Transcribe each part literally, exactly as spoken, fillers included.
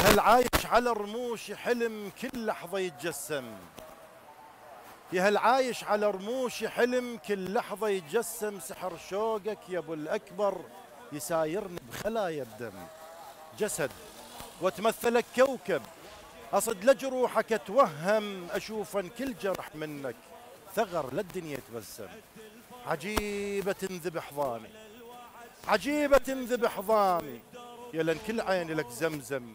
هالعايش على رموش حلم كل لحظة يتجسم، يهالعايش على رموش حلم كل لحظة يتجسم، سحر شوقك يا ابو الأكبر يسايرني بخلايا الدم، جسد وتمثلك كوكب أصد لجروحك أتوهم، أشوفا كل جرح منك ثغر للدنيا يتبسم، عجيبة تنذبح ضامي عجيبة تنذبح ضامي، يا لأن كل عين لك زمزم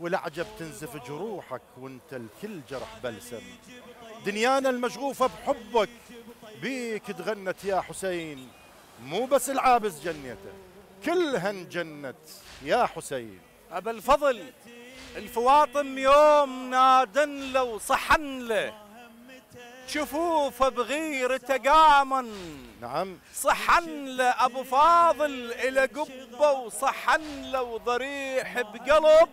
والعجب تنزف جروحك وانت الكل جرح بلسم، دنيانا المشغوفة بحبك بيك تغنت يا حسين، مو بس العابس جنته كلهن جنت يا حسين. أبا الفضل الفواطم يوم نادن لو صحن له شفوفه بغيرته قامن، نعم صحن له أبو فاضل إلى قبه وصحن له وضريح بقلب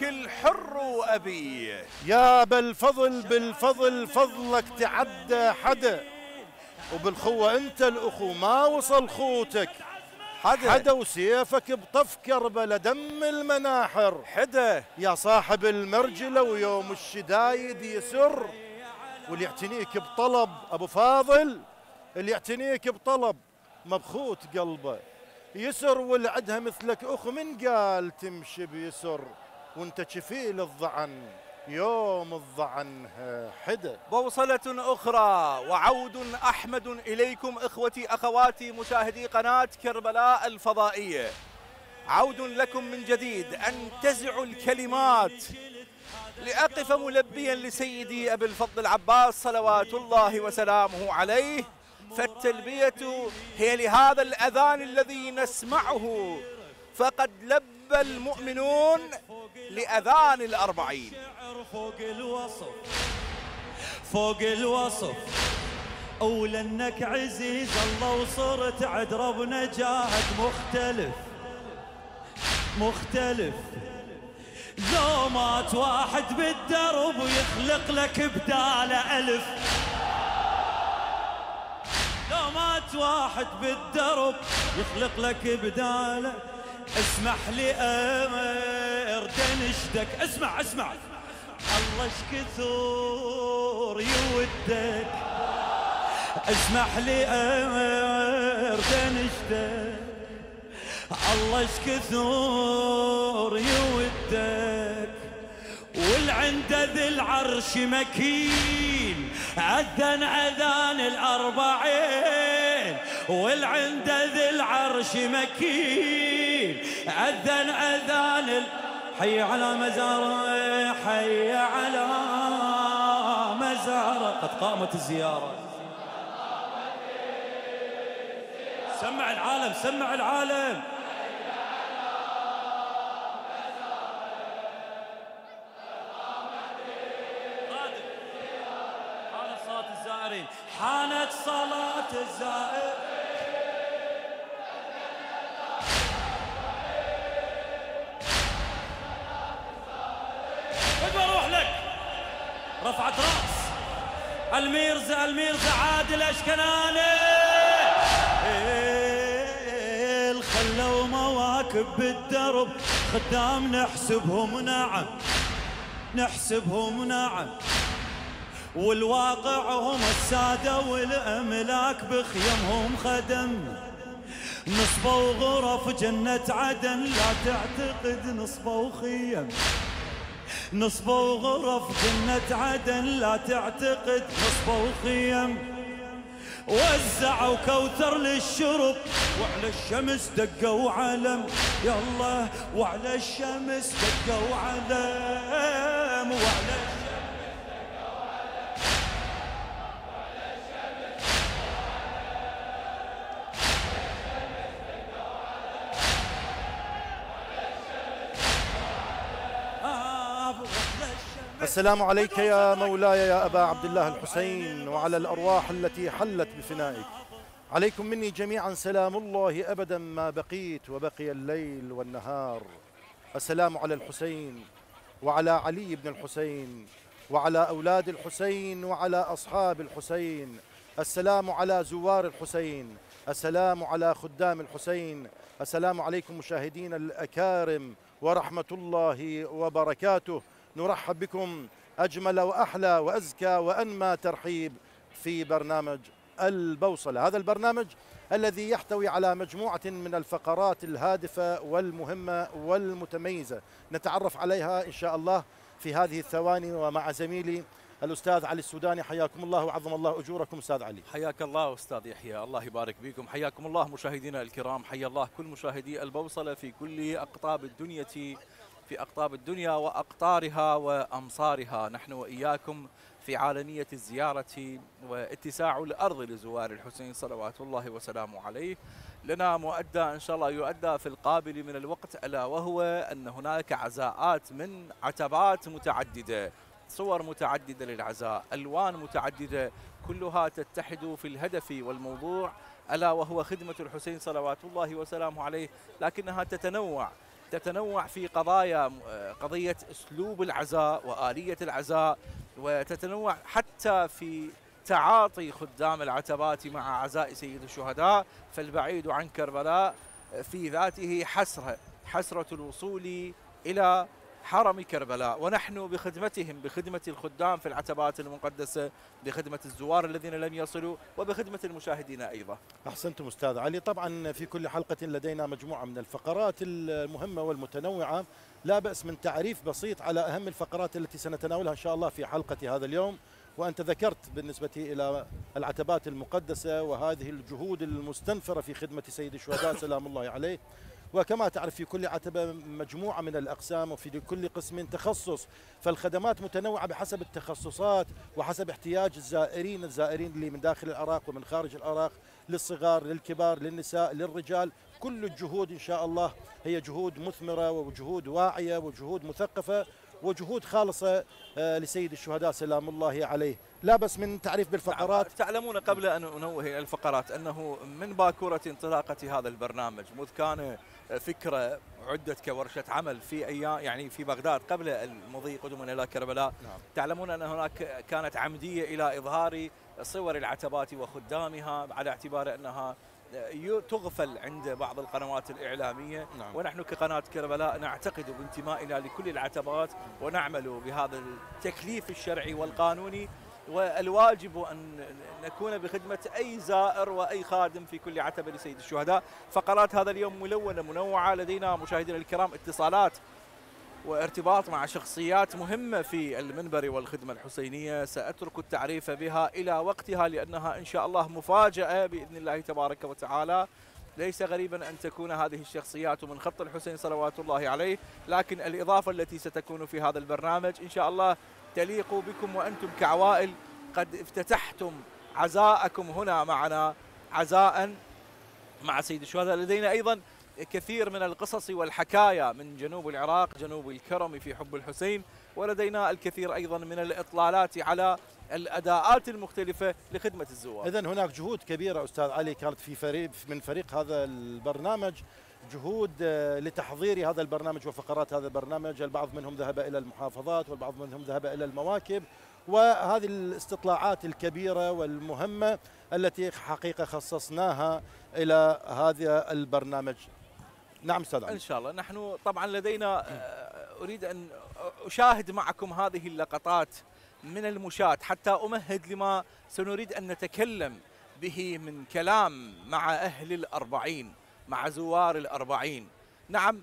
كل حر وأبيه، يا بالفضل بالفضل فضلك تعدى حدا، وبالخوة أنت الأخو ما وصل خوتك حدا، حدا وسيفك بطف كربلا دم المناحر حدا، يا صاحب المرجلة ويوم الشدايد يسر، واللي يعتنيك بطلب أبو فاضل اللي يعتنيك بطلب مبخوت قلبه يسر، والعدها مثلك أخ من قال تمشي بيسر، وانت كفيل الظعن يوم الظعن حدا. بوصلة أخرى وعود أحمد إليكم إخوتي أخواتي مشاهدي قناة كربلاء الفضائية، عود لكم من جديد أنتزع الكلمات لأقف ملبيا لسيدي أبي الفضل العباس صلوات الله وسلامه عليه، فالتلبية هي لهذا الأذان الذي نسمعه، فقد لبى المؤمنون لأذان الأربعين. فوق الوصف فوق الوصف أولنك عزيز الله، وصرت عذرة بنجاهك مختلف مختلف، لو مات واحد بالدرب ويخلق لك بداله ألف، لو مات واحد بالدرب يخلق لك بداله. اسمح لي امر دنشتك، اسمع اسمع الله اش كثر يودك، اسمح لي امر دنشتك الله اش كثر يودك، والعند ذي العرش مكين اذن اذان الاربعين، والعند ذي العرش مكين أذن أذان حي على مزاره، حي على مزاره، قد قامت الزيارة. سمع العالم سمع العالم، حي على مزاره قامت صلاة الزائرين، حانت صلاة الزائرين. رفعت راس الميرزا الميرزا عادل اشكناني، خلوا مواكب بالدرب خدام نحسبهم نعم نحسبهم نعم، والواقع هم الساده والاملاك بخيمهم خدم، نصبوا غرف جنه عدن لا تعتقد، نصبوا خيم نصبوا غرف جنة عدن لا تعتقد، نصبوا خيم وزعوا كوثر للشرب، وعلى الشمس دقوا علم، يالله وعلى الشمس دقوا علم، وعلى الشمس دقوا علم، وعلى الشمس دقوا علم، وعلى الشمس دقوا علم. السلام عليك يا مولاي يا أبا عبد الله الحسين وعلى الأرواح التي حلت بفنائك، عليكم مني جميعا سلام الله أبدا ما بقيت وبقي الليل والنهار، السلام على الحسين وعلى علي بن الحسين وعلى أولاد الحسين وعلى أصحاب الحسين، السلام على زوار الحسين، السلام على خدام الحسين. السلام عليكم مشاهدين الأكارم ورحمة الله وبركاته. نرحب بكم أجمل وأحلى وأزكى وأنمى ترحيب في برنامج البوصلة، هذا البرنامج الذي يحتوي على مجموعة من الفقرات الهادفة والمهمة والمتميزة نتعرف عليها إن شاء الله في هذه الثواني ومع زميلي الأستاذ علي السوداني. حياكم الله وعظم الله أجوركم أستاذ علي. حياك الله أستاذ يحيى، الله يبارك بكم. حياكم الله مشاهدينا الكرام، حيا الله كل مشاهدي البوصلة في كل أقطاب الدنيا في أقطاب الدنيا وأقطارها وأمصارها. نحن وإياكم في عالمية الزيارة واتساع الأرض لزوار الحسين صلوات الله وسلامه عليه. لنا مؤدى إن شاء الله يؤدى في القابل من الوقت، ألا وهو أن هناك عزاءات من عتبات متعددة، صور متعددة للعزاء، ألوان متعددة، كلها تتحد في الهدف والموضوع، ألا وهو خدمة الحسين صلوات الله وسلامه عليه. لكنها تتنوع تتنوع في قضايا قضية أسلوب العزاء وآلية العزاء، وتتنوع حتى في تعاطي خدام العتبات مع عزاء سيد الشهداء. فالبعيد عن كربلاء في ذاته حسرة حسرة الوصول إلى حرم كربلاء، ونحن بخدمتهم، بخدمة الخدام في العتبات المقدسة، بخدمة الزوار الذين لم يصلوا، وبخدمة المشاهدين أيضا. أحسنتم أستاذ علي. طبعا في كل حلقة لدينا مجموعة من الفقرات المهمة والمتنوعة، لا بأس من تعريف بسيط على أهم الفقرات التي سنتناولها إن شاء الله في حلقة هذا اليوم. وأنت ذكرت بالنسبة إلى العتبات المقدسة وهذه الجهود المستنفرة في خدمة سيد الشهداء سلام الله عليه، وكما تعرف في كل عتبة مجموعة من الأقسام وفي كل قسم تخصص، فالخدمات متنوعة بحسب التخصصات وحسب احتياج الزائرين الزائرين اللي من داخل العراق ومن خارج العراق، للصغار للكبار للنساء للرجال. كل الجهود إن شاء الله هي جهود مثمرة وجهود واعية وجهود مثقفة وجهود خالصة لسيد الشهداء سلام الله عليه. لا بس من تعريف بالفقرات. تعلمون قبل أن أنوه إلى الفقرات أنه من باكورة انطلاقة هذا البرنامج، مذ كان فكرة عدت كورشة عمل في أيام يعني في بغداد قبل المضي قدما إلى كربلاء. نعم. تعلمون أن هناك كانت عمدية إلى إظهار صور العتبات وخدامها على اعتبار أنها تغفل عند بعض القنوات الإعلامية. نعم. ونحن كقناة كربلاء نعتقد بانتمائنا لكل العتبات ونعمل بهذا التكليف الشرعي والقانوني، والواجب أن نكون بخدمة أي زائر وأي خادم في كل عتبة لسيد الشهداء. فقرات هذا اليوم ملونة منوعة، لدينا مشاهدينا الكرام اتصالات وارتباط مع شخصيات مهمة في المنبر والخدمة الحسينية، سأترك التعريف بها إلى وقتها لأنها إن شاء الله مفاجأة بإذن الله تبارك وتعالى. ليس غريبا أن تكون هذه الشخصيات من خط الحسين صلوات الله عليه، لكن الإضافة التي ستكون في هذا البرنامج إن شاء الله تليق بكم وأنتم كعوائل قد افتتحتم عزاءكم هنا معنا عزاء مع سيد الشهداء. لدينا أيضا كثير من القصص والحكايا من جنوب العراق، جنوب الكرم في حب الحسين، ولدينا الكثير أيضا من الإطلالات على الأداءات المختلفة لخدمة الزوار. إذن هناك جهود كبيرة أستاذ علي كانت في فريق من فريق هذا البرنامج، جهود لتحضير هذا البرنامج وفقرات هذا البرنامج. البعض منهم ذهب إلى المحافظات والبعض منهم ذهب إلى المواكب، وهذه الاستطلاعات الكبيرة والمهمة التي حقيقة خصصناها إلى هذا البرنامج. نعم أستاذ علي. إن شاء الله. نحن طبعا لدينا أريد أن أشاهد معكم هذه اللقطات من المشاة حتى أمهد لما سنريد أن نتكلم به من كلام مع أهل الأربعين، مع زوار الأربعين. نعم،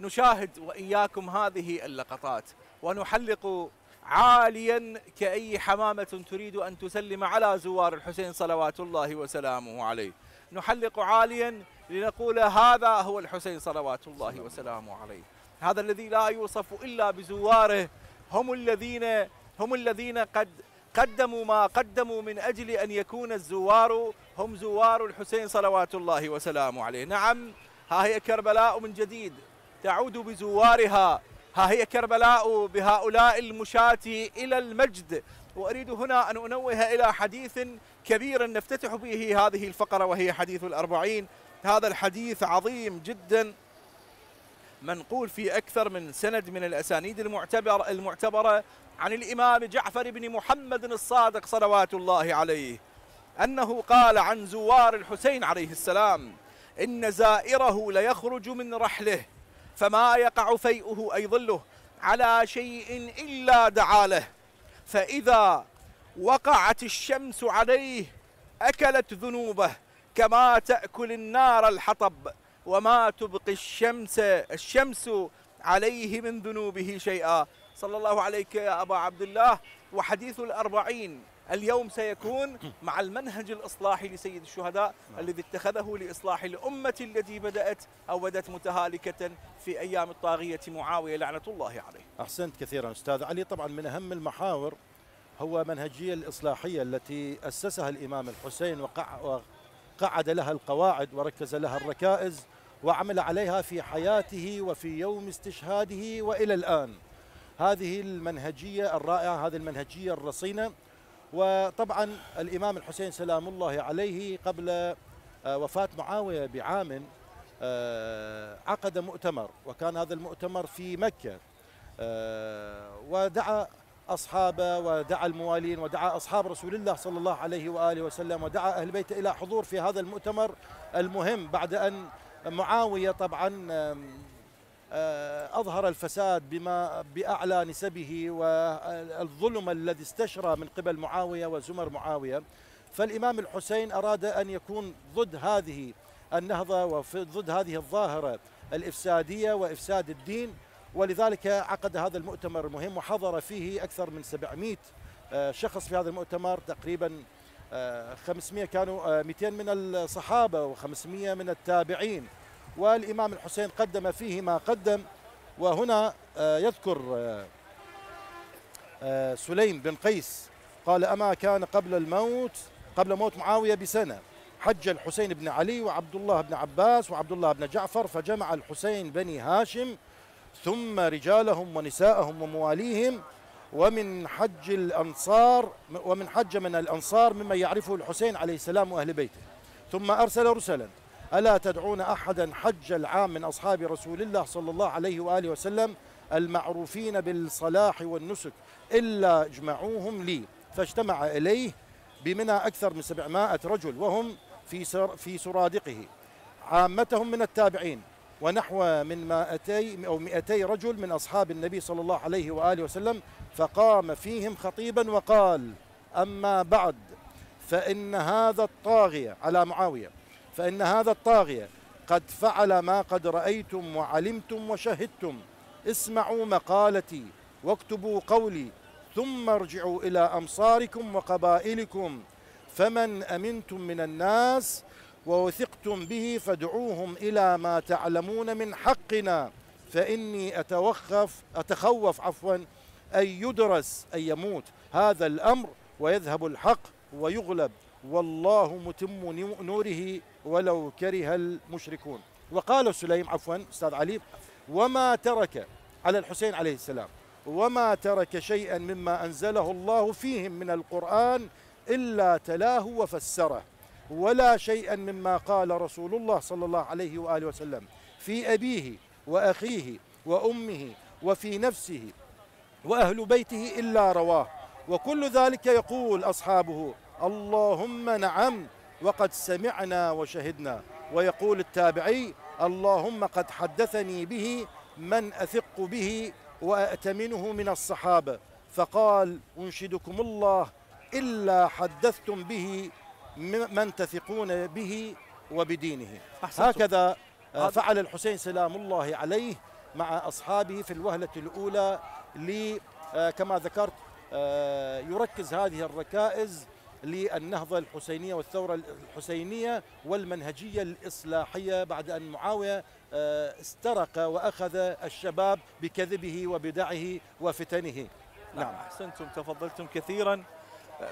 نشاهد وإياكم هذه اللقطات ونحلق عاليا كأي حمامة تريد أن تسلم على زوار الحسين صلوات الله وسلامه عليه. نحلق عاليا لنقول هذا هو الحسين صلوات الله وسلامه عليه، هذا الذي لا يوصف إلا بزواره، هم الذين هم الذين قد قدموا ما قدموا من أجل أن يكون الزوار هم زوار الحسين صلوات الله وسلامه عليه. نعم، ها هي كربلاء من جديد تعود بزوارها، ها هي كربلاء بهؤلاء المشاة إلى المجد. وأريد هنا أن أنوه إلى حديث كبير نفتتح به هذه الفقرة، وهي حديث الأربعين. هذا الحديث عظيم جدا، منقول في أكثر من سند من الأسانيد المعتبر المعتبرة عن الإمام جعفر بن محمد الصادق صلوات الله عليه. أنه قال عن زوار الحسين عليه السلام: إن زائره ليخرج من رحله فما يقع فيئه أي ظله على شيء إلا دعاله، فإذا وقعت الشمس عليه أكلت ذنوبه كما تأكل النار الحطب، وما تبقي الشمس الشمس عليه من ذنوبه شيئا. صلى الله عليك يا أبا عبد الله. وحديث الأربعين اليوم سيكون مع المنهج الإصلاحي لسيد الشهداء الذي اتخذه لإصلاح الأمة التي بدأت أو بدت متهالكة في أيام الطاغية معاوية لعنة الله عليه. أحسنت كثيرا أستاذ علي. طبعا من أهم المحاور هو منهجية الإصلاحية التي أسسها الإمام الحسين وقعد لها القواعد وركز لها الركائز وعمل عليها في حياته وفي يوم استشهاده وإلى الآن. هذه المنهجية الرائعة، هذه المنهجية الرصينة. وطبعا الإمام الحسين سلام الله عليه قبل وفاة معاوية بعام عقد مؤتمر، وكان هذا المؤتمر في مكة، ودعا أصحابه ودعا الموالين ودعا أصحاب رسول الله صلى الله عليه وآله وسلم ودعا أهل بيته إلى حضور في هذا المؤتمر المهم، بعد أن معاوية طبعا أظهر الفساد بما بأعلى نسبه والظلم الذي استشرى من قبل معاوية وزمر معاوية. فالإمام الحسين أراد أن يكون ضد هذه النهضة وضد هذه الظاهرة الإفسادية وإفساد الدين، ولذلك عقد هذا المؤتمر المهم وحضر فيه أكثر من سبعمئة شخص في هذا المؤتمر، تقريبا خمسمئة كانوا مئتين من الصحابة وخمسمئة من التابعين، والإمام الحسين قدم فيه ما قدم. وهنا يذكر سليم بن قيس قال: أما كان قبل الموت قبل موت معاوية بسنة حج الحسين بن علي وعبد الله بن عباس وعبد الله بن جعفر، فجمع الحسين بني هاشم ثم رجالهم ونساءهم ومواليهم، ومن حج الأنصار ومن حج من الأنصار ممن يعرفه الحسين عليه السلام وأهل بيته، ثم أرسل رسلا: ألا تدعون أحدا حج العام من أصحاب رسول الله صلى الله عليه وآله وسلم المعروفين بالصلاح والنسك إلا اجمعوهم لي، فاجتمع إليه بمنى أكثر من سبعمائة رجل وهم في في سرادقه، عامتهم من التابعين ونحو من مائتي أو مئتي رجل من أصحاب النبي صلى الله عليه وآله وسلم، فقام فيهم خطيبا وقال: أما بعد، فإن هذا الطاغية على معاوية فإن هذا الطاغية قد فعل ما قد رأيتم وعلمتم وشهدتم، اسمعوا مقالتي واكتبوا قولي، ثم ارجعوا إلى أمصاركم وقبائلكم، فمن أمنتم من الناس ووثقتم به فادعوهم إلى ما تعلمون من حقنا، فإني أتوخف أتخوف عفوا أن يدرس أن يموت هذا الأمر ويذهب الحق ويغلب، والله متم نوره ولو كره المشركون. وقال سليم عفوا أستاذ علي: وما ترك على الحسين عليه السلام وما ترك شيئا مما أنزله الله فيهم من القرآن إلا تلاه وفسره، ولا شيئا مما قال رسول الله صلى الله عليه وآله وسلم في أبيه وأخيه وأمه وفي نفسه وأهل بيته إلا رواه، وكل ذلك يقول أصحابه: اللهم نعم وقد سمعنا وشهدنا. ويقول التابعي: اللهم قد حدثني به من أثق به وأأتمنه من الصحابة، فقال: أنشدكم الله إلا حدثتم به من تثقون به وبدينه. هكذا فعل الحسين سلام الله عليه مع أصحابه في الوهلة الأولى، لي كما ذكرت يركز هذه الركائز للنهضة الحسينية والثورة الحسينية والمنهجية الإصلاحية، بعد أن معاوية استرق وأخذ الشباب بكذبه وبدعه وفتنه. نعم أحسنتم، تفضلتم كثيرا.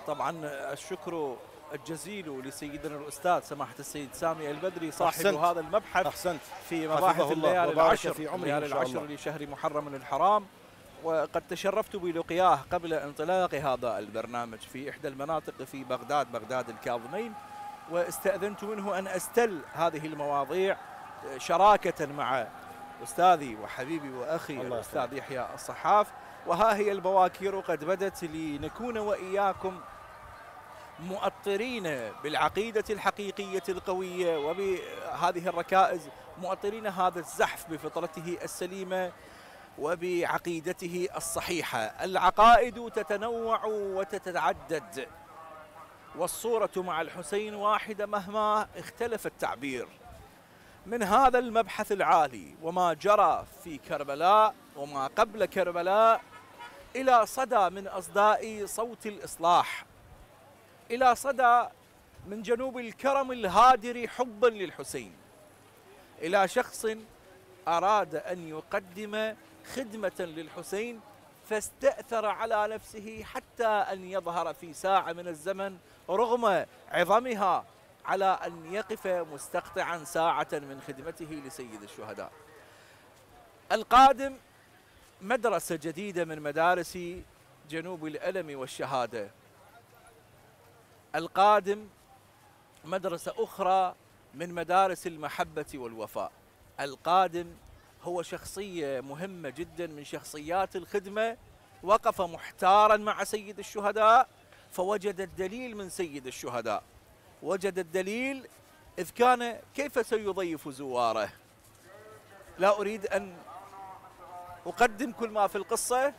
طبعا الشكر الجزيل لسيدنا الأستاذ سماحة السيد سامي البدري صاحب هذا المبحث. أحسنت. في مباحث الليالي العشر في عمره العشر لشهر محرم الحرام، وقد تشرفت بلقياه قبل انطلاق هذا البرنامج في إحدى المناطق في بغداد، بغداد الكاظمين، واستأذنت منه أن أستل هذه المواضيع شراكة مع أستاذي وحبيبي وأخي الأستاذ يحيى الصحاف. وها هي البواكير قد بدت لنكون وإياكم مؤطرين بالعقيدة الحقيقية القوية وبهذه الركائز، مؤطرين هذا الزحف بفطرته السليمة وبعقيدته الصحيحة. العقائد تتنوع وتتعدد، والصورة مع الحسين واحدة مهما اختلف التعبير. من هذا المبحث العالي وما جرى في كربلاء وما قبل كربلاء إلى صدى من أصداء صوت الإصلاح، إلى صدى من جنوب الكرم الهادر حبا للحسين، إلى شخص أراد أن يقدم خدمة للحسين فاستأثر على نفسه حتى أن يظهر في ساعة من الزمن رغم عظمها على أن يقف مستقطعا ساعة من خدمته لسيد الشهداء. القادم مدرسة جديدة من مدارس جنوب الألم والشهادة. القادم مدرسة أخرى من مدارس المحبة والوفاء. القادم هو شخصية مهمة جدا من شخصيات الخدمة، وقف محتارا مع سيد الشهداء فوجد الدليل من سيد الشهداء، وجد الدليل إذ كان كيف سيضيف زواره. لا أريد أن أقدم كل ما في القصة،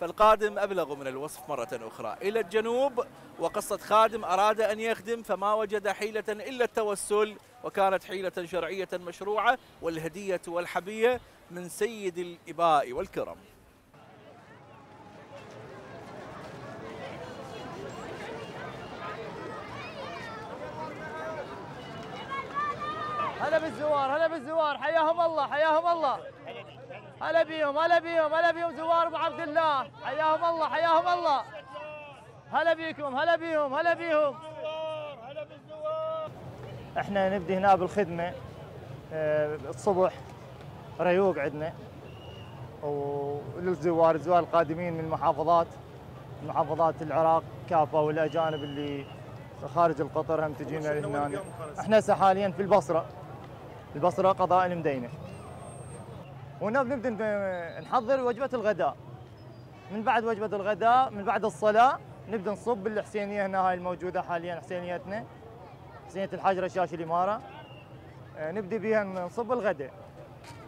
فالقادم أبلغ من الوصف مرة أخرى. إلى الجنوب وقصة خادم أراد أن يخدم فما وجد حيلة إلا التوسل، وكانت حيلة شرعية مشروعة والهدية والحبية من سيد الإباء والكرم. هلا بالزوار، هلا بالزوار، حياهم الله، حياهم الله، هلا بيهم، هلا بيهم، هلا بيهم زوار ابو عبد الله، حياهم الله، حياهم الله، هلا بيكم، هلا بيهم، هلا بيهم. احنا نبدي هنا بالخدمه الصبح، ريوق عندنا وللزوار، الزوار القادمين من محافظات محافظات العراق كافه والاجانب اللي خارج القطر هم تجينا لهنا. احنا هسه حاليا في البصره، البصره قضاء المدينه، وهنا بنبدا نحضر وجبه الغداء. من بعد وجبه الغداء، من بعد الصلاه، نبدا نصب الحسينيه هنا، هاي الموجوده حاليا حسينيتنا، حسينيه الحاج رشاش الاماره، نبدا بها نصب الغداء.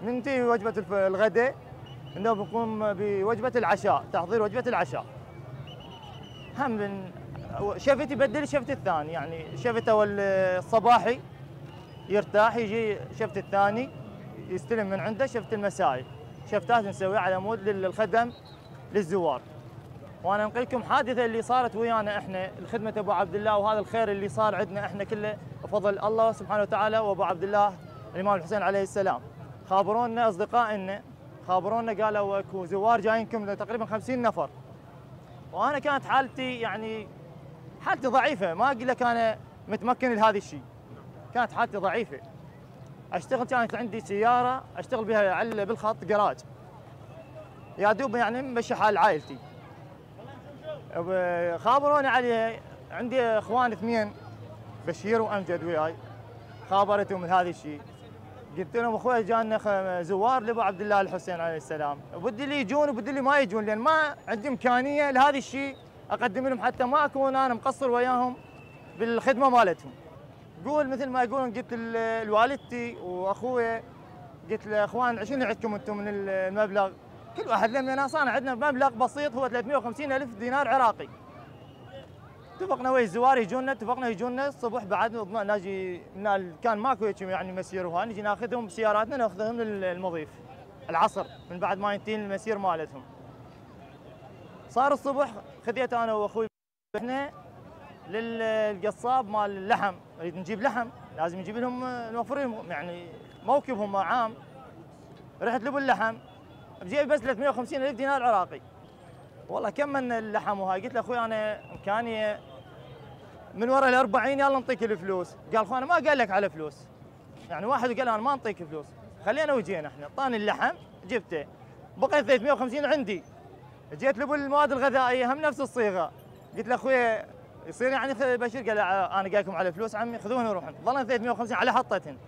ننتهي وجبه الغداء، بنقوم بوجبه العشاء، تحضير وجبه العشاء. هم بن شفت يبدل الشفت الثاني، يعني شفت اول الصباحي يرتاح يجي شفت الثاني يستلم من عنده شفت المسائي. شفتات نسويها على مود للخدم للزوار. وانا انقل لكم حادثه اللي صارت ويانا احنا الخدمه ابو عبد الله، وهذا الخير اللي صار عندنا احنا كله بفضل الله سبحانه وتعالى وابو عبد الله الامام الحسين عليه السلام. خابرونا اصدقائنا، خابرونا قالوا اكو زوار جايينكم تقريبا خمسين نفر. وانا كانت حالتي يعني حالتي ضعيفة، ما أقول لك أنا متمكن لهذا الشيء. كانت حالتي ضعيفة. أشتغل، كانت عندي سيارة أشتغل بها على بالخط جراج. يا دوب يعني مشي حال عائلتي. خابروني علي، عندي إخوان اثنين بشير وأمجد وياي. خابرتهم من هذا الشيء. قلت لهم أخوي جانا زوار لأبو عبد الله الحسين عليه السلام، وبدي اللي يجون وبدي اللي ما يجون، لأن ما عندي إمكانية لهذا الشيء. اقدم لهم حتى ما اكون انا مقصر وياهم بالخدمه مالتهم. قول مثل ما يقولون، قلت لوالدتي واخويا، قلت له اخوان شنو عندكم انتم من المبلغ؟ كل واحد لما ناصان عندنا مبلغ بسيط هو ثلاثمئة وخمسين ألف دينار عراقي. اتفقنا ويا الزوار يجونا، اتفقنا يجونا الصبح بعد نجي من كان ماكو يعني مسير، وها نجي ناخذهم بسياراتنا ناخذهم للمضيف العصر من بعد ما ينتهي المسير مالتهم. صار الصبح خذيت انا واخوي احنا للقصاب مال اللحم، نريد نجيب لحم، لازم نجيب لهم نوفر لهم يعني موكبهم عام. رحت لبو اللحم بجيب بس ثلاثمئة وخمسين ألف دينار عراقي. والله كم من اللحم وهاي؟ قلت له اخوي انا امكانيه من ورا ال أربعين يلا نعطيك الفلوس. قال اخوي انا ما قال لك على فلوس، يعني واحد قال انا ما نعطيك فلوس، خلينا وجينا احنا. اعطاني اللحم جبته، بقي ثلاثمئة وخمسين عندي. جيت لبو المواد الغذائيه هم نفس الصيغه، قلت له اخوي يصير يعني بشير؟ قال انا قايلكم على فلوس عمي، خذوهن وروحن. ظلن ثلاثمئة وخمسين على حطتهن.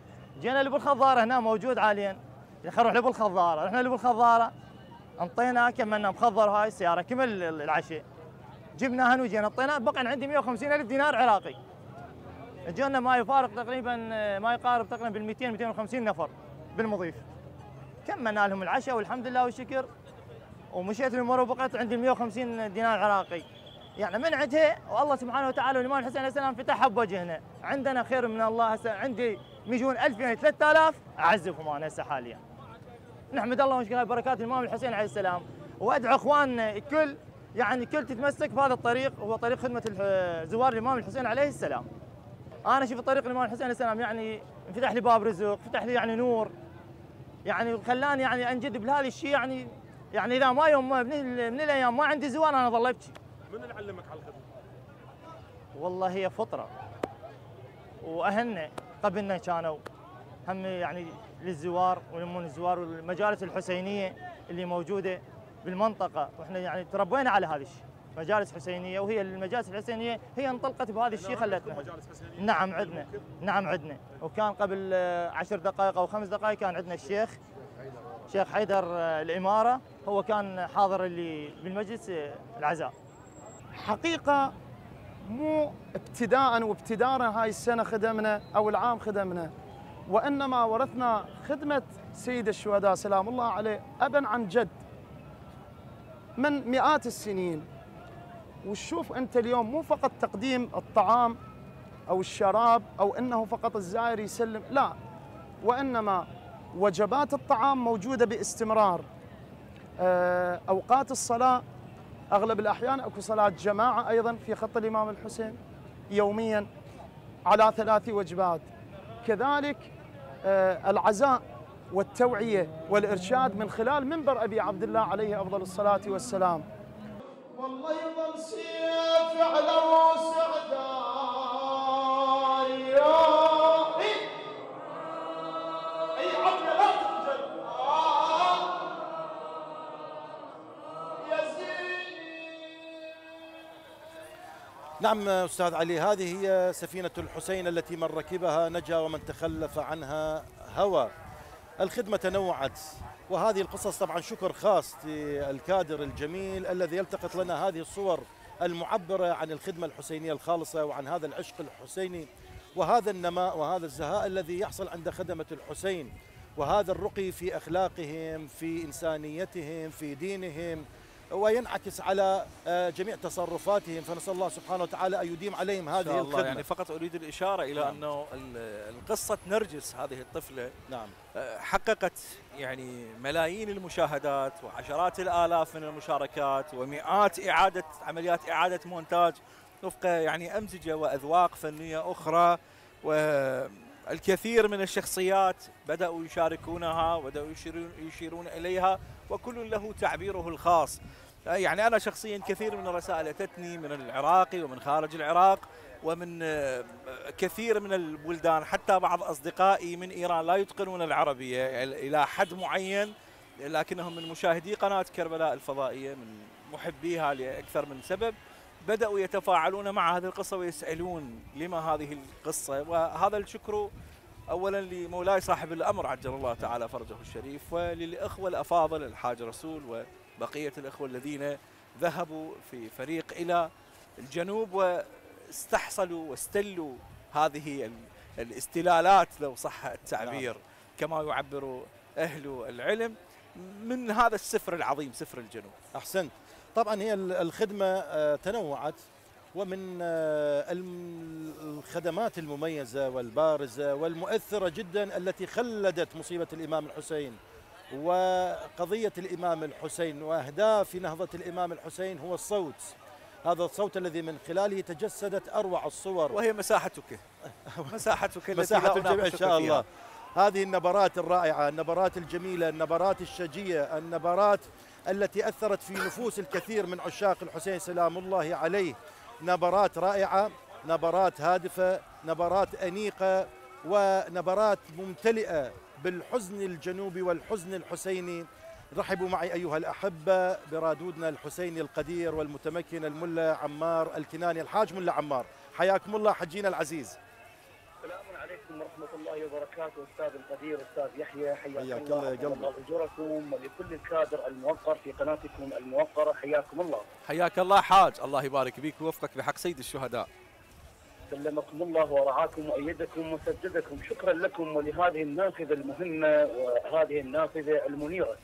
جينا لبو الخضاره هنا موجود عاليا، خلينا نروح لبو الخضاره. رحنا لبو الخضاره انطينا كملنا مخضر، هاي السياره كمل العشاء. جبناها نوجي نطيناها، بقى عندي مئة وخمسين ألف دينار عراقي. اجونا ما يفارق تقريبا ما يقارب تقريبا بال مئتين مئتين وخمسين نفر بالمضيف. كملنا لهم العشاء والحمد لله والشكر، ومشيت الامور وبقيت عندي مئة وخمسين دينار عراقي. يعني من عندها والله سبحانه وتعالى والامام الحسين عليه السلام فتحها بوجهنا، عندنا خير من الله. هسه عندي ميجون ألفين ثلاثة آلاف اعزفهم انا هسه حاليا. نحمد الله ونشكر على بركات الامام الحسين عليه السلام، وادعو اخواننا الكل يعني الكل تتمسك بهذا الطريق، وهو طريق خدمه زوار الامام الحسين عليه السلام. انا شوف طريق الامام الحسين عليه السلام يعني انفتح لي باب رزق، فتح لي يعني نور، يعني خلاني يعني انجذب بهذا الشيء. يعني يعني اذا ما يوم ما من الايام ما عندي زوار انا ظل ابكي. من اللي علمك على الخدمه؟ والله هي فطره، واهلنا قبلنا كانوا هم يعني للزوار ويلمون الزوار، والمجالس الحسينيه اللي موجوده بالمنطقه، واحنا يعني تربينا على هذا الشيء، مجالس حسينيه. وهي المجالس الحسينيه هي انطلقت بهذا الشيء خلتنا. نعم عندنا، نعم عندنا، وكان قبل عشر دقائق او خمس دقائق كان عندنا الشيخ شيخ حيدر الاماره، هو كان حاضر اللي بالمجلس العزاء. حقيقه مو ابتداء وابتدارا هاي السنه خدمنا او العام خدمنا، وانما ورثنا خدمه سيد الشهداء سلام الله عليه ابا عن جد من مئات السنين. وشوف انت اليوم مو فقط تقديم الطعام او الشراب او انه فقط الزائر يسلم، لا، وانما وجبات الطعام موجوده باستمرار. اوقات الصلاه اغلب الاحيان اكو صلاه جماعه ايضا في خط الامام الحسين يوميا على ثلاث وجبات. كذلك العزاء والتوعيه والارشاد من خلال منبر ابي عبد الله عليه افضل الصلاه والسلام. والله يضل سيف على وسعداي. نعم أستاذ علي، هذه هي سفينة الحسين التي من ركبها نجا ومن تخلف عنها هوى. الخدمة تنوعت، وهذه القصص طبعا شكر خاص للكادر الجميل الذي يلتقط لنا هذه الصور المعبرة عن الخدمة الحسينية الخالصة وعن هذا العشق الحسيني وهذا النماء وهذا الزهاء الذي يحصل عند خدمة الحسين، وهذا الرقي في أخلاقهم في إنسانيتهم في دينهم، وينعكس على جميع تصرفاتهم. فنسأل الله سبحانه وتعالى أن يديم عليهم هذه الله الخدمة. يعني فقط أريد الإشارة إلى نعم. أنه القصة نرجس هذه الطفلة نعم. حققت يعني ملايين المشاهدات وعشرات الآلاف من المشاركات ومئات إعادة عمليات إعادة مونتاج وفق يعني أمزجة وأذواق فنية أخرى، والكثير من الشخصيات بدأوا يشاركونها وبدأوا يشيرون إليها وكل له تعبيره الخاص. يعني أنا شخصيا كثير من الرسائل أتتني من العراقي ومن خارج العراق ومن كثير من البلدان، حتى بعض أصدقائي من إيران لا يتقنون العربية إلى حد معين، لكنهم من مشاهدي قناة كربلاء الفضائية من محبيها لأكثر من سبب، بدأوا يتفاعلون مع هذه القصة ويسألون لما هذه القصة. وهذا الشكر أولا لمولاي صاحب الأمر عجل الله تعالى فرجه الشريف، وللإخوة الأفاضل الحاج رسول وبقية الإخوة الذين ذهبوا في فريق إلى الجنوب واستحصلوا واستلوا هذه الاستلالات لو صح التعبير كما يعبر أهل العلم من هذا السفر العظيم سفر الجنوب. أحسنت. طبعا هي الخدمة تنوعت، ومن الخدمات المميزة والبارزة والمؤثرة جدا التي خلدت مصيبة الإمام الحسين وقضية الإمام الحسين وأهداف نهضة الإمام الحسين هو الصوت، هذا الصوت الذي من خلاله تجسدت أروع الصور، وهي مساحتك مساحتك مساحة الجميع إن شاء الله. هذه النبرات الرائعة، النبرات الجميلة، النبرات الشجية، النبرات التي أثرت في نفوس الكثير من عشاق الحسين سلام الله عليه، نبرات رائعة، نبرات هادفة، نبرات أنيقة، ونبرات ممتلئة بالحزن الجنوبي والحزن الحسيني. رحبوا معي أيها الأحبة برادودنا الحسيني القدير والمتمكن الملا عمار الكناني. الحاج ملا عمار حياكم الله حجينا العزيز. عليكم ورحمة الله وبركاته أستاذ القدير أستاذ يحيى، حياكم الله الله أجوركم ولكل الكادر الموقر في قناتكم الموقرة، حياكم الله. حياك الله حاج، الله يبارك بيك ووفقك بحق سيد الشهداء. سلمكم الله ورعاكم وأيدكم وسددكم، شكرا لكم ولهذه النافذة المهمة وهذه النافذة المنيرة.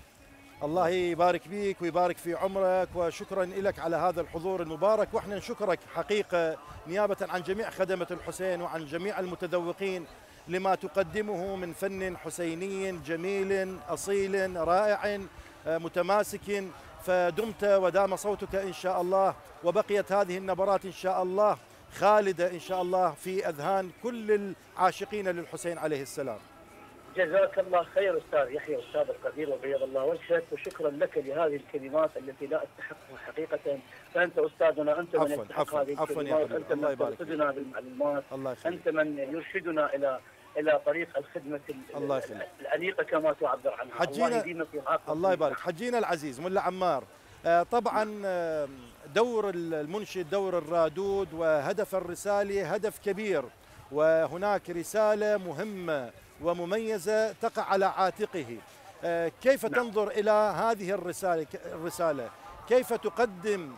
الله يبارك بيك ويبارك في عمرك، وشكرا لك على هذا الحضور المبارك، واحنا نشكرك حقيقة نيابة عن جميع خدمة الحسين وعن جميع المتذوقين لما تقدمه من فن حسيني جميل أصيل رائع متماسك، فدمت ودام صوتك إن شاء الله، وبقيت هذه النبرات إن شاء الله خالدة إن شاء الله في أذهان كل العاشقين للحسين عليه السلام. جزاك الله خير أستاذ يحيى أستاذ القدير وبيض الله وجهك، وشكرا لك لهذه الكلمات التي لا أستحقها حقيقة، فأنت أستاذنا، أنت من يستحق هذه الكلمات، أنت من ترشدنا بالمعلومات، أنت من يرشدنا إلى إلى طريق الخدمة الأنيقة كما تعبر عنها. حجينا الله, الله يبارك حجينا العزيز ملا عمار، طبعا دور المنشد دور الرادود وهدف الرسالة هدف كبير، وهناك رسالة مهمة ومميزة تقع على عاتقه. كيف تنظر إلى هذه الرسالة؟ كيف تقدم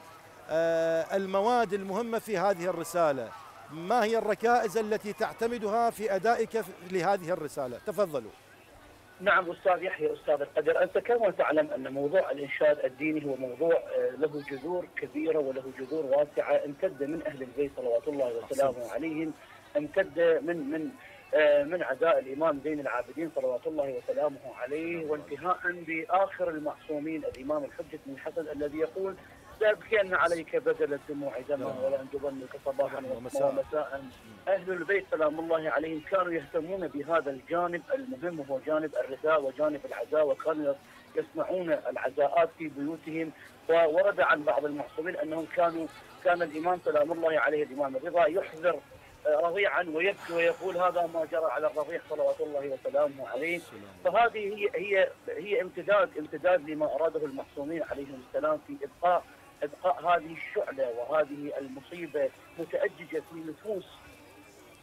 المواد المهمة في هذه الرسالة؟ ما هي الركائز التي تعتمدها في أدائك لهذه الرسالة؟ تفضلوا. نعم أستاذ يحيى أستاذ القدر، أنت كما تعلم أن موضوع الإنشاد الديني هو موضوع له جذور كبيرة وله جذور واسعة، امتد من أهل البيت صلوات الله وسلامه عليهم، امتد من من من عزاء الإمام زين العابدين صلوات الله وسلامه عليه، وانتهاء بآخر المعصومين الإمام الحجة بن الحسن الذي يقول: لأبكين عليك بدل الدموع دما ولأنجبنك صباحا ومساء. أهل البيت سلام الله عليهم كانوا يهتمون بهذا الجانب المهم، وهو جانب الرداء وجانب العزاء، وكانوا يصنعون العزاءات في بيوتهم. وورد عن بعض المعصومين أنهم كانوا كان الإمام سلام الله عليه الإمام الرضا يحذر رضيعا ويبكي ويقول: هذا ما جرى على الرضيع صلوات الله وسلامه عليه. فهذه هي هي هي امتداد امتداد لما اراده المعصومين عليهم السلام في ابقاء ابقاء هذه الشعله وهذه المصيبه متأججة في نفوس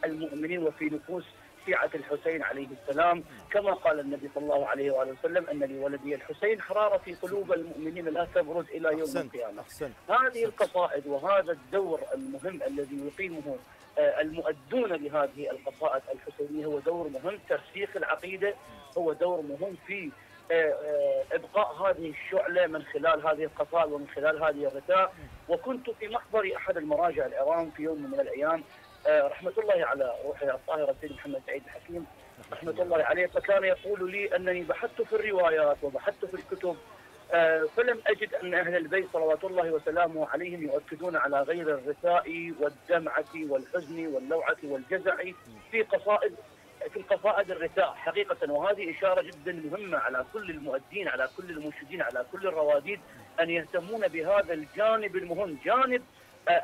المؤمنين وفي نفوس شيعة الحسين عليه السلام، كما قال النبي صلى الله عليه وآله وسلم: أن لولدي الحسين حرارة في قلوب المؤمنين لا تبرد إلى يوم القيامة. هذه القصائد وهذا الدور المهم الذي يقيمه المؤدون لهذه القصائد الحسينية هو دور مهم، ترسيخ العقيدة هو دور مهم في ابقاء هذه الشعله من خلال هذه القصائد ومن خلال هذه الرسائل. وكنت في محضر احد المراجع العراق في يوم من الايام، رحمه الله على روحي الطاهره السيد محمد سعيد الحكيم رحمه الله عليه، فكان يقول لي انني بحثت في الروايات وبحثت في الكتب فلم اجد ان اهل البيت صلوات الله وسلامه عليهم يؤكدون على غير الرثاء والدمعه والحزن واللوعه والجزع في قصائد في القصائد الرثاء حقيقة. وهذه إشارة جدا مهمة على كل المؤدين، على كل المنشدين، على كل الرواديد، أن يهتمون بهذا الجانب المهم، جانب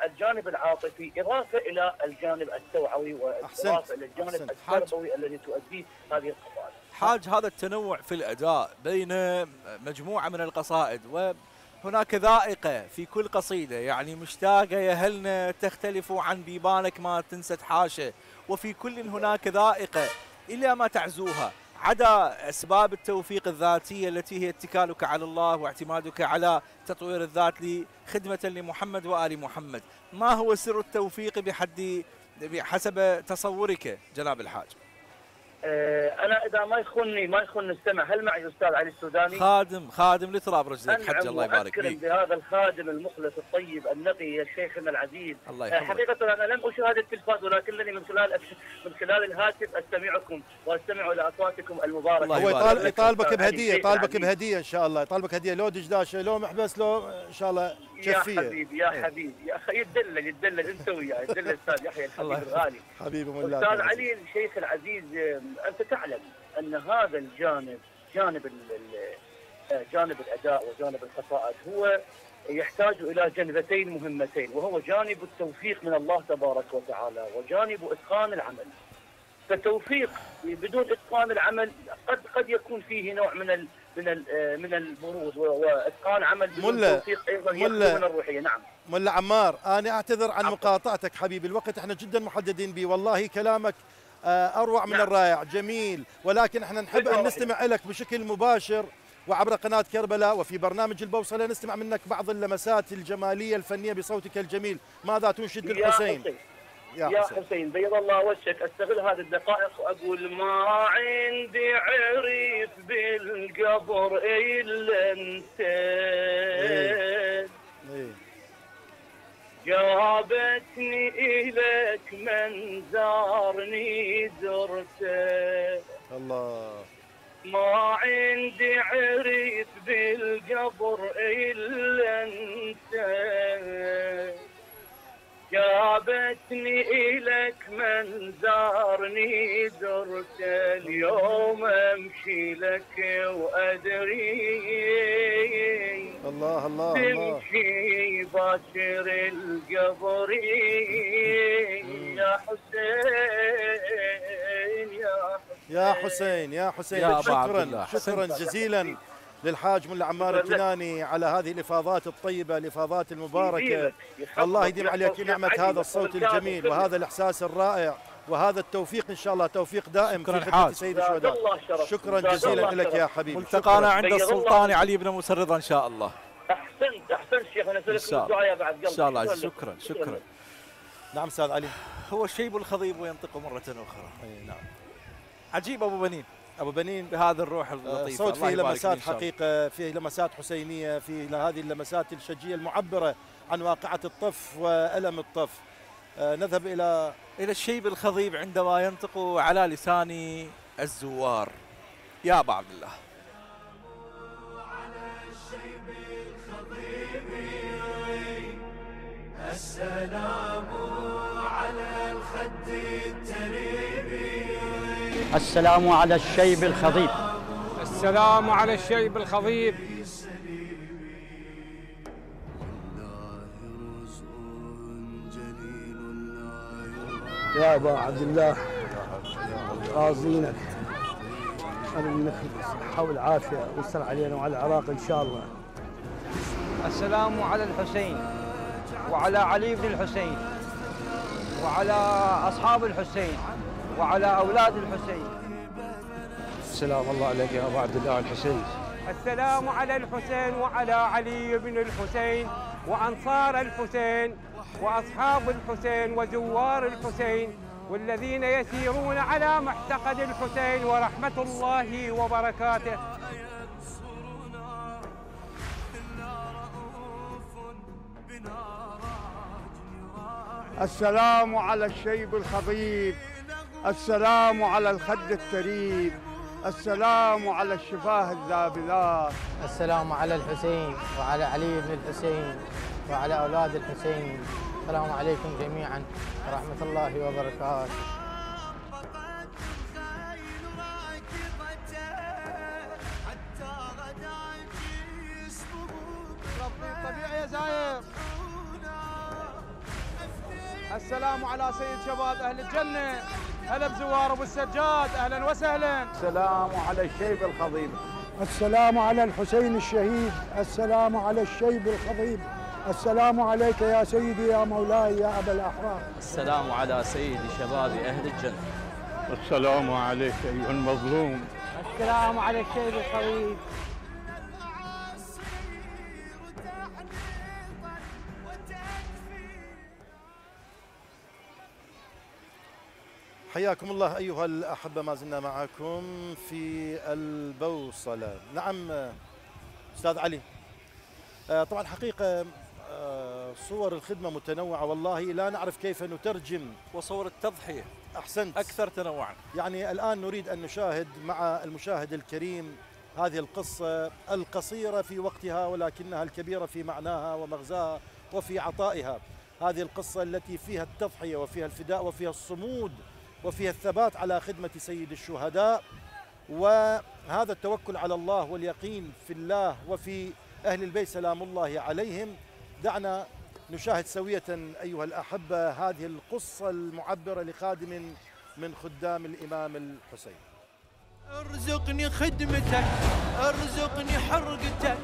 الجانب العاطفي إضافة إلى الجانب التوعوي وإضافة إلى الجانب التربوي الذي تؤديه هذه القصائد. حاج، هذا التنوع في الأداء بين مجموعة من القصائد وهناك ذائقة في كل قصيدة، يعني مشتاقة يا هلنا تختلف عن بيبانك ما تنسى حاشة، وفي كل هناك ذائقة إلا ما تعزوها، عدا أسباب التوفيق الذاتية التي هي اتكالك على الله واعتمادك على تطوير الذات لخدمة لمحمد وآل محمد. ما هو سر التوفيق بحد بحسب تصورك جناب الحاج؟ أنا إذا ما يخونني ما يخون السمع، هل معي أستاذ علي السوداني؟ خادم خادم لتراب رجلك حج، الله يبارك فيك. بهذا الخادم المخلص الطيب النقي شيخنا العزيز. الله يحفظك. حقيقة أنا لم أشاهد التلفاز، ولكنني من خلال من خلال الهاتف أستمعكم وأستمع إلى أصواتكم المباركة. الله يبارك فيك. يطالبك بهدية، يطالبك بهدية إن شاء الله، يطالبك هدية، لو دشداشة لو محبس لو إن شاء الله شفية. يا حبيبي يا حبيبي يا أخي، يتدلل يتدلل أنت وياه، يتدلل أستاذ يحيى الحبيب الغالي. حبيبي والله. أستاذ علي الشيخ العزيز، أنت تعلم أن هذا الجانب جانب جانب الأداء وجانب القصائد هو يحتاج إلى جانبتين مهمتين، وهو جانب التوفيق من الله تبارك وتعالى وجانب إتقان العمل. فالتوفيق بدون إتقان العمل قد قد يكون فيه نوع من ال من ال من البروز، وإتقان عمل بدون توفيق أيضا يكون من الروحية. نعم ملا عمار، أنا أعتذر عن مقاطعتك حبيبي، الوقت احنا جدا محددين به، والله كلامك اروع من الرائع، جميل، ولكن احنا نحب ان نستمع لك بشكل مباشر وعبر قناة كربلاء وفي برنامج البوصلة، نستمع منك بعض اللمسات الجمالية الفنية بصوتك الجميل. ماذا تنشد للحسين؟ يا, يا حسين. حسين بيض الله وجهك، استغل هذه الدقائق واقول ما عندي عريف بالقبر الا انت. إيه. إيه. جابتني اليك من زارني زرته. الله. ما عندي عريف بالقبر الا انت. جابتني إلك من زارني درت. اليوم أمشي لك وأدري الله الله تمشي باشر القبر يا حسين يا حسين يا حسين يا حسين. يا شكرا شكرا جزيلا للحاج ملا عمار الكناني على هذه الافاضات الطيبه، الافاضات المباركه. الله يديم عليك نعمه هذا الصوت الجميل وهذا الاحساس الرائع وهذا التوفيق، ان شاء الله توفيق دائم في خدمه سيد الشهداء. شكرا جزيلا لك يا حبيبي، ملتقانا عند السلطان علي بن مسر رضا ان شاء الله. احسنت احسنت شيخ، انا اسالك الدعاء بعد قلبي ان شاء الله. شكرا شكرا. نعم استاذ علي، هو الشيب الخضيب وينطق مره اخرى. اي نعم، عجيب ابو بنين، أبو بنين بهذا الروح اللطيفة. صوت فيه لمسات حقيقة، فيه لمسات حسينية، فيه هذه اللمسات الشجية المعبرة عن واقعة الطف وألم الطف. نذهب إلى إلى الشيب الخضيب عندما ينطق على لسان الزوار يا أبا عبد الله. على الشيب الخضيب السلام، على الخد التريبي السلام، على الشيب الخضيب السلام، على الشيب الخضيب. يا أبا عبد الله راضينك، أنا منك الصحة والعافية ويسر علينا وعلى العراق إن شاء الله. السلام على الحسين وعلى علي بن الحسين وعلى أصحاب الحسين وعلى أولاد الحسين. السلام الله عليك يا أبو عبد الله الحسين. السلام على الحسين وعلى علي بن الحسين وأنصار الحسين وأصحاب الحسين وزوار الحسين والذين يسيرون على محتقد الحسين ورحمة الله وبركاته. السلام على الشيب الخضيب، السلام على الخد التريب، السلام على الشفاه الذابذات. السلام على الحسين وعلى علي بن الحسين وعلى أولاد الحسين. السلام عليكم جميعا ورحمة الله وبركاته. طبيعي يا زاير. السلام على سيد شباب أهل الجنة، هلا بزوار ابو السجاد، اهلا وسهلا. السلام على الشيب الخضيب. السلام على الحسين الشهيد، السلام على الشيب الخضيب. السلام عليك يا سيدي يا مولاي يا ابا الاحرار. السلام على سيد شباب اهل الجنه. السلام عليك ايها المظلوم. السلام على الشيب الخضيب. حياكم الله أيها الأحبة، ما زلنا معكم في البوصلة. نعم أستاذ علي، طبعا حقيقة صور الخدمة متنوعة، والله لا نعرف كيف نترجم. وصور التضحية أحسنت أكثر تنوعا. يعني الآن نريد أن نشاهد مع المشاهد الكريم هذه القصة القصيرة في وقتها ولكنها الكبيرة في معناها ومغزاها وفي عطائها. هذه القصة التي فيها التضحية وفيها الفداء وفيها الصمود وفيها الثبات على خدمة سيد الشهداء، وهذا التوكل على الله واليقين في الله وفي أهل البيت سلام الله عليهم. دعنا نشاهد سوية أيها الأحبة هذه القصة المعبرة لخادم من خدام الإمام الحسين. ارزقني خدمتك، ارزقني حرقتك،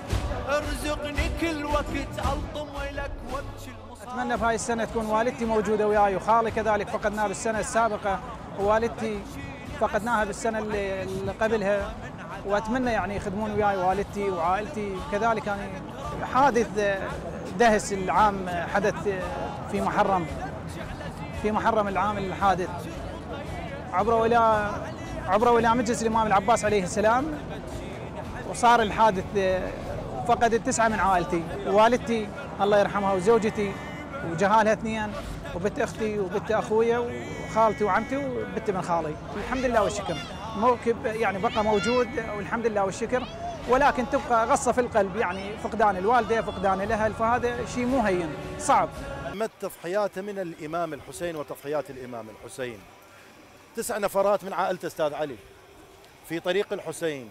ارزقني كل وقت ألطم لك وابكي. أتمنى في هاي السنة تكون والدتي موجودة وياي وخالي كذلك، فقدناه بالسنة السابقة والدتي فقدناها بالسنه اللي قبلها، واتمنى يعني يخدمون وياي والدتي وعائلتي. كذلك يعني حادث دهس العام حدث في محرم في محرم العام الحادث، عبروا الى عبروا الى مجلس الامام العباس عليه السلام، وصار الحادث. فقدت تسعه من عائلتي، والدتي الله يرحمها وزوجتي وجهالها اثنين، وبنت اختي وبنت اخويا وخالتي وعمتي وبنت من خالي. الحمد لله والشكر، موكب يعني بقى موجود والحمد لله والشكر، ولكن تبقى غصه في القلب، يعني فقدان الوالده، فقدان الاهل، فهذا شيء مو هين، صعب. ما التضحيات من الامام الحسين وتضحيات الامام الحسين؟ تسع نفرات من عائلته استاذ علي في طريق الحسين،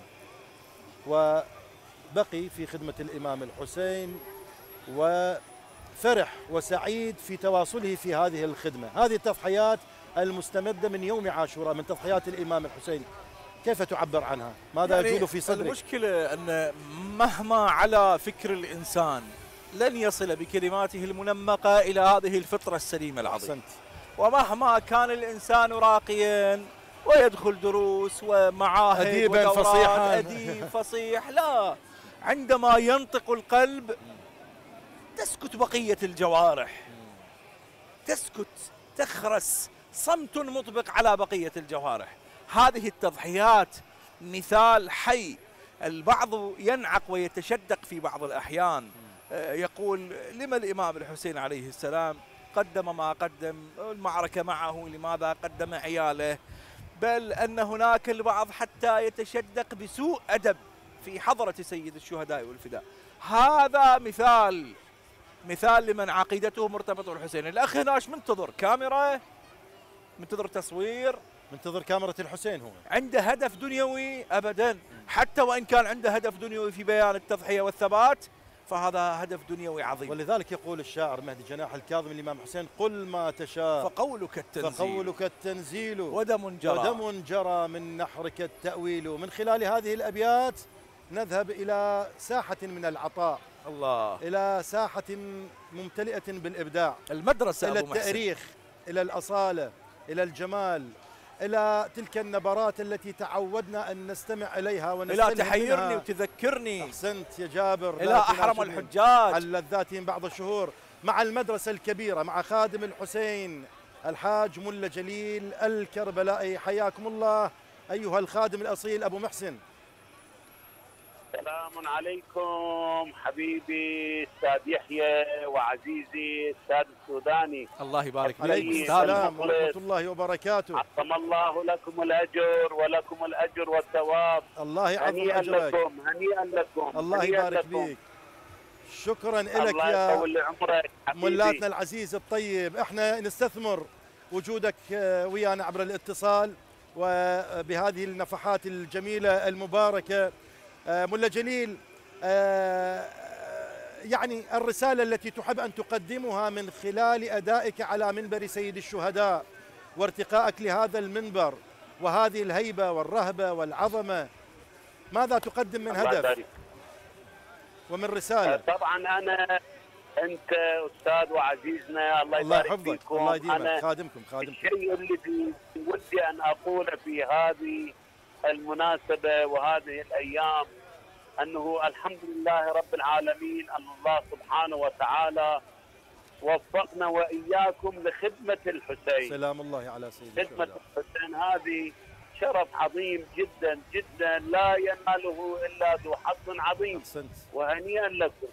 وبقي في خدمه الامام الحسين، وفرح وسعيد في تواصله في هذه الخدمه. هذه التضحيات المستمده من يوم عاشوراء من تضحيات الامام الحسين، كيف تعبر عنها؟ ماذا يعني يجول في صدرك؟ المشكله ان مهما على فكر الانسان لن يصل بكلماته المنمقه الى هذه الفطره السليمه العظيمه. أحسنت. ومهما كان الانسان راقيا ويدخل دروس ومعاهد اديبا فصيحا اديب فصيح، لا، عندما ينطق القلب تسكت بقيه الجوارح، تسكت، تخرس، صمت مطبق على بقيه الجوارح. هذه التضحيات مثال حي. البعض ينعق ويتشدق في بعض الاحيان، يقول لما الامام الحسين عليه السلام قدم ما قدم، المعركه معه، لماذا قدم عياله، بل ان هناك البعض حتى يتشدق بسوء ادب في حضره سيد الشهداء والفداء. هذا مثال مثال لمن عقيدته مرتبطه بالحسين. الاخ هناش منتظر كاميرا، منتظر تصوير، منتظر كاميرا الحسين، هو عنده هدف دنيوي ابدا، حتى وان كان عنده هدف دنيوي في بيان التضحيه والثبات، فهذا هدف دنيوي عظيم. ولذلك يقول الشاعر مهدي جناح الكاظم الإمام حسين: قل ما تشاء فقولك التنزيل فقولك التنزيل ودم جرى ودم جرى من نحرك التأويل. من خلال هذه الأبيات نذهب إلى ساحة من العطاء، الله، إلى ساحة ممتلئة بالإبداع، المدرسة إلى التاريخ، إلى الأصالة، إلى الجمال، إلى تلك النبرات التي تعودنا أن نستمع إليها ونستلهم، إلى تحيرني وتذكرني. أحسنت يا جابر. إلى أحرم الحجاج عن لذاتهم بعض الشهور، مع المدرسة الكبيرة، مع خادم الحسين الحاج ملا جليل الكربلائي. حياكم الله أيها الخادم الأصيل أبو محسن. السلام عليكم حبيبي أستاذ يحيى وعزيزي أستاذ السوداني، الله يبارك فيك. السلام ورحمة الله وبركاته. عظم الله لكم الأجر، ولكم الأجر والثواب. الله يعظم أجرك. هنيئا لكم، الله يبارك فيك. شكرا لك يا ملاتنا العزيز الطيب. احنا نستثمر وجودك ويانا عبر الاتصال وبهذه النفحات الجميلة المباركة. ملا جليل، يعني الرسالة التي تحب أن تقدمها من خلال أدائك على منبر سيد الشهداء وارتقائك لهذا المنبر وهذه الهيبة والرهبة والعظمة، ماذا تقدم من هدف ومن رسالة؟ طبعا أنا أنت أستاذ وعزيزنا، الله يبارك فيكم، الله يديمك، خادمكم خادمكم. الشيء الذي ودي أن أقوله في هذه المناسبة وهذه الأيام أنه الحمد لله رب العالمين، أن الله سبحانه وتعالى وفقنا وإياكم لخدمة الحسين. سلام الله على سيدنا. خدمة الحسين هذه شرف عظيم جدا جدا، لا يناله إلا ذو حظ عظيم. أحسنت. وهنيئا لكم.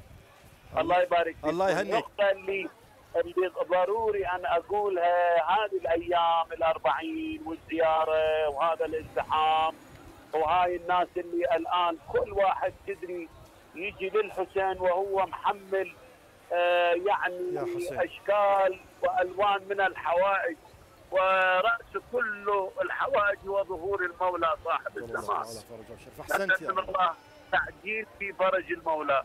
الله, الله يبارك فيكم. الله يهنيك. النقطة اللي اللي ضروري أن أقولها، هذه الأيام الأربعين والزيارة وهذا الازدحام وهاي الناس اللي الآن كل واحد تدري يجي للحسين وهو محمل آه يعني أشكال وألوان من الحوائج، ورأس كله الحوائج وظهور المولى صاحب الزمان. نسأل الله تعجيل في فرج المولى.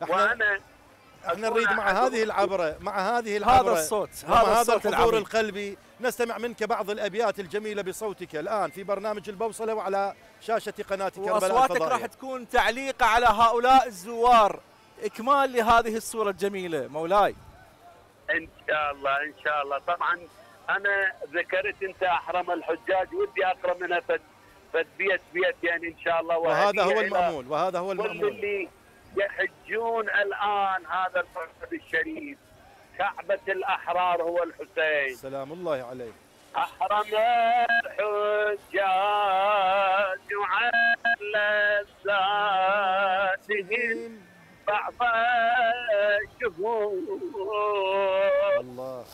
وأنا احنا نريد مع هذه العبره، مع هذه العبره هذا الصوت، هذا الصوت الحضور القلبي، نستمع منك بعض الابيات الجميله بصوتك الان في برنامج البوصله وعلى شاشه قناه كربلاء الفضائية. واصواتك راح تكون تعليق على هؤلاء الزوار، اكمال لهذه الصوره الجميله مولاي. ان شاء الله ان شاء الله. طبعا انا ذكرت انت احرم الحجاج، ودي اقرا منها فتبيت بيت يعني ان شاء الله. وهذا هو المأمول، وهذا هو المأمول. كل اللي يحجون الان هذا الفرد الشريف، كعبة الاحرار هو الحسين سلام الله عليه. احرم الحجاج على ساتهم بعض الشهور،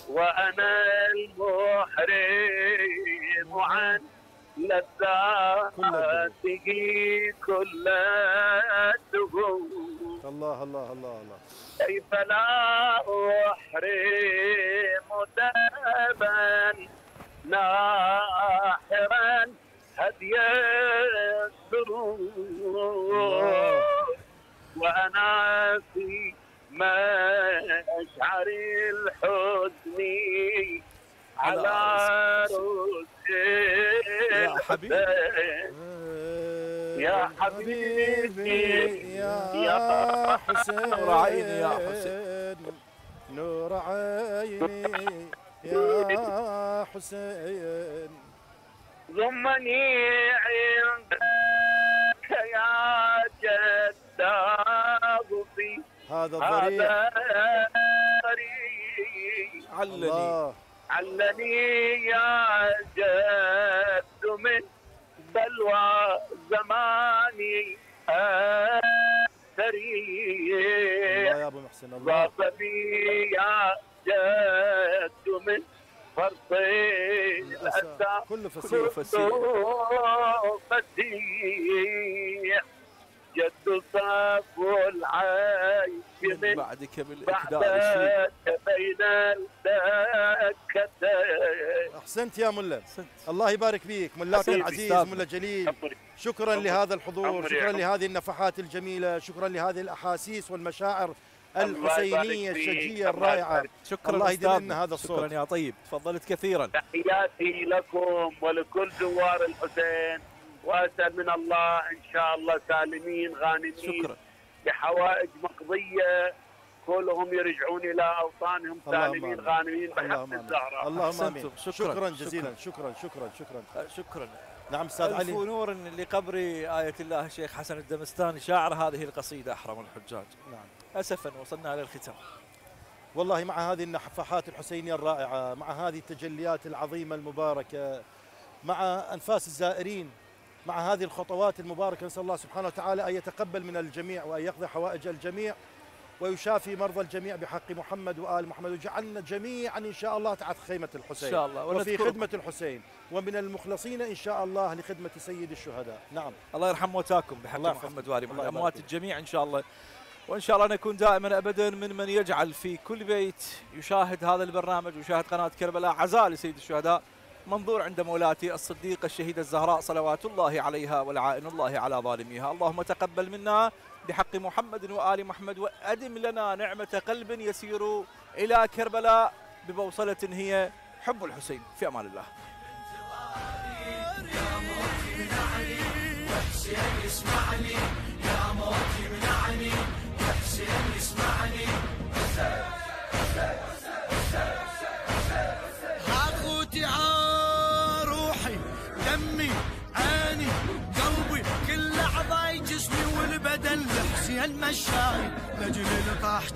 وانا المحرم عن لذاته كل الدهور. الله الله الله الله. كيف لا احرم دابا ناحرا هدي السرور، وانا في مشعر الحزن على رؤس الحسين يا حبيبي يا حسين. نور عيني يا حسين، نور عيني يا حسين، ضمني عندك يا جداه في هذا الطريق، علني علني يا جد من بلوى زماني السريع. الله يا ابو محسن الله. ضاف بي يا جد من فرطي الاسى كل فصيح فصيح فصيح جد صافو العايش من بعدك بالإحداث بين الدكتين. أحسنت يا ملا، الله يبارك فيك ملاك العزيز ملا جليل. شكرا لهذا الحضور، شكرا لهذه النفحات الجميلة، شكرا لهذه الأحاسيس والمشاعر الحسينية الشجية الرائعة. شكرا الله يدلنا هذا الصوت. شكرا يا طيب، تفضلت كثيرا. تحياتي لكم ولكل دوار الحسين، وأسأل من الله إن شاء الله سالمين غانمين. شكرا. بحوائج مقضية كلهم يرجعون إلى أوطانهم سالمين غانمين بحق الزهراء. اللهم آمين. شكرا. شكرا جزيلا. شكرا شكرا شكرا شكرا. نعم أستاذ علي. ألف نور لقبري آية الله الشيخ حسن الدمستاني شاعر هذه القصيدة أحرم الحجاج. نعم. أسفا وصلنا إلى الختام. والله مع هذه النفحات الحسينية الرائعة، مع هذه التجليات العظيمة المباركة، مع أنفاس الزائرين، مع هذه الخطوات المباركة، نسأل الله سبحانه وتعالى أن يتقبل من الجميع وأن يقضي حوائج الجميع ويشافي مرضى الجميع بحق محمد وآل محمد، وجعلنا جميعا إن شاء الله تحت خيمة الحسين إن شاء الله وفي خدمة الحسين، ومن المخلصين إن شاء الله لخدمة سيد الشهداء. نعم الله يرحم موتاكم بحق محمد وآل محمد، أموات الجميع إن شاء الله، وإن شاء الله نكون دائما أبدا من من يجعل في كل بيت يشاهد هذا البرنامج ويشاهد قناة كربلاء عزاء لسيد الشهداء منظور عند مولاتي الصديقة الشهيدة الزهراء صلوات الله عليها ولعائن الله على ظالميها. اللهم تقبل منا بحق محمد وآل محمد، وأدم لنا نعمة قلب يسير إلى كربلاء ببوصلة هي حب الحسين. في أمان الله. دمي عيني قلبي كل اعضاي جسمي والبدن لحسين مشاي، لجل طاح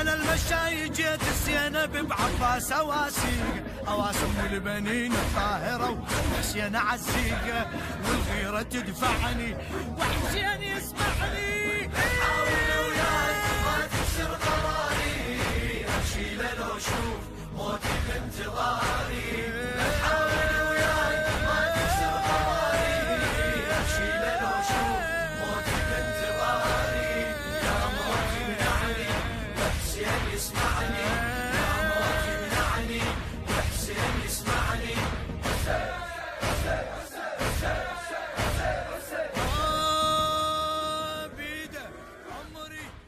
أنا المشاي جيت الزينب بعباس أواسيق، أواسم البنين الطاهرة وحسين عزيقة، والغيرة تدفعني وحسين يسمعني. حاول وياك ما تكسر قراري، أمشي لو أشوف موتي بانتظاري. حاول وياك ما تكسر قراري، أمشي لو أشوف موتي بانتظاري. اسمعني